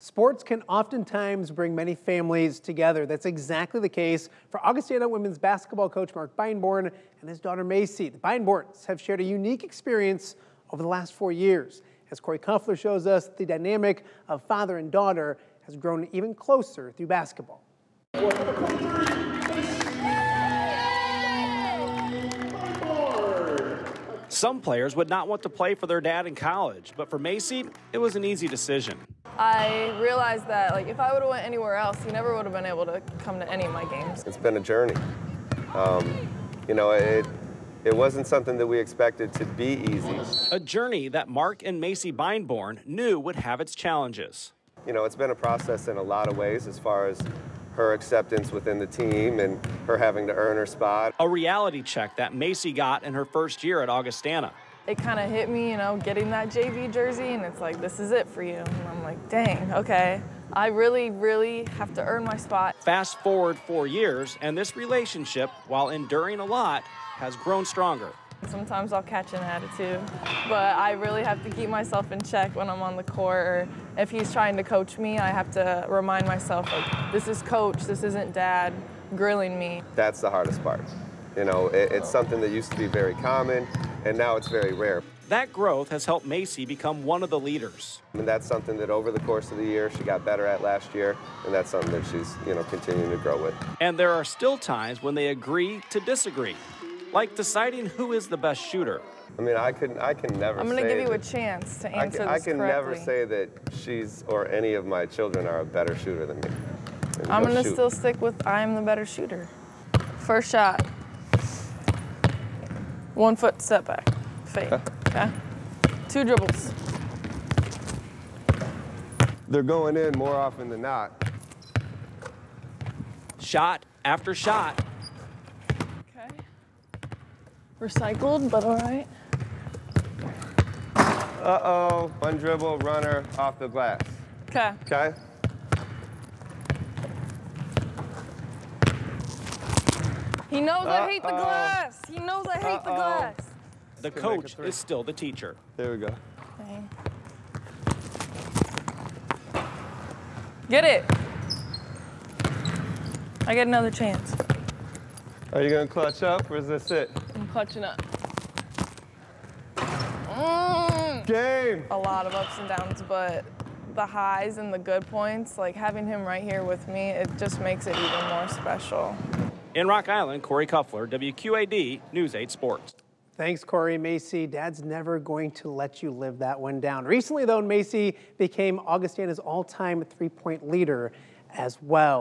Sports can oftentimes bring many families together. That's exactly the case for Augustana women's basketball coach Mark Beinborn and his daughter Macy. The Beinborns have shared a unique experience over the last 4 years. As Corey Kuffler shows us, the dynamic of father and daughter has grown even closer through basketball. Some players would not want to play for their dad in college, but for Macy, it was an easy decision. I realized that, like, if I would have went anywhere else, he never would have been able to come to any of my games. It's been a journey. You know, it wasn't something that we expected to be easy. A journey that Mark and Macy Beinborn knew would have its challenges. You know, it's been a process in a lot of ways as far as her acceptance within the team and her having to earn her spot. A reality check that Macy got in her first year at Augustana. It kind of hit me, you know, getting that JV jersey, and it's like, this is it for you. And I'm like, dang, okay. I really, really have to earn my spot. Fast forward 4 years, and this relationship, while enduring a lot, has grown stronger. Sometimes I'll catch an attitude, but I really have to keep myself in check when I'm on the court, or if he's trying to coach me, I have to remind myself, like, this is coach, this isn't dad grilling me. That's the hardest part. You know, it's something that used to be very common, and now it's very rare. That growth has helped Macy become one of the leaders. And that's something that over the course of the year she got better at last year, and that's something that she's, you know, continuing to grow with. And there are still times when they agree to disagree, like deciding who is the best shooter. I mean, I can never. I'm going to give you a chance to answer this correctly. I can never say that she's or any of my children are a better shooter than me. I'm going to still stick with I'm the better shooter. First shot. 1 foot step back, fake, okay? Two dribbles. They're going in more often than not. Shot after shot. Okay. Recycled, but all right. Uh-oh, one dribble, runner, off the glass. Okay. Okay? He knows I hate the glass. He knows I hate the glass. The coach is still the teacher. There we go. Okay. Get it. I get another chance. Are you going to clutch up, or is this it? I'm clutching up. Game. A lot of ups and downs, but the highs and the good points, like having him right here with me, it just makes it even more special. In Rock Island, Corey Kuffler, WQAD News 8 Sports. Thanks, Corey. Macy, dad's never going to let you live that one down. Recently, though, Macy became Augustana's all-time three-point leader as well.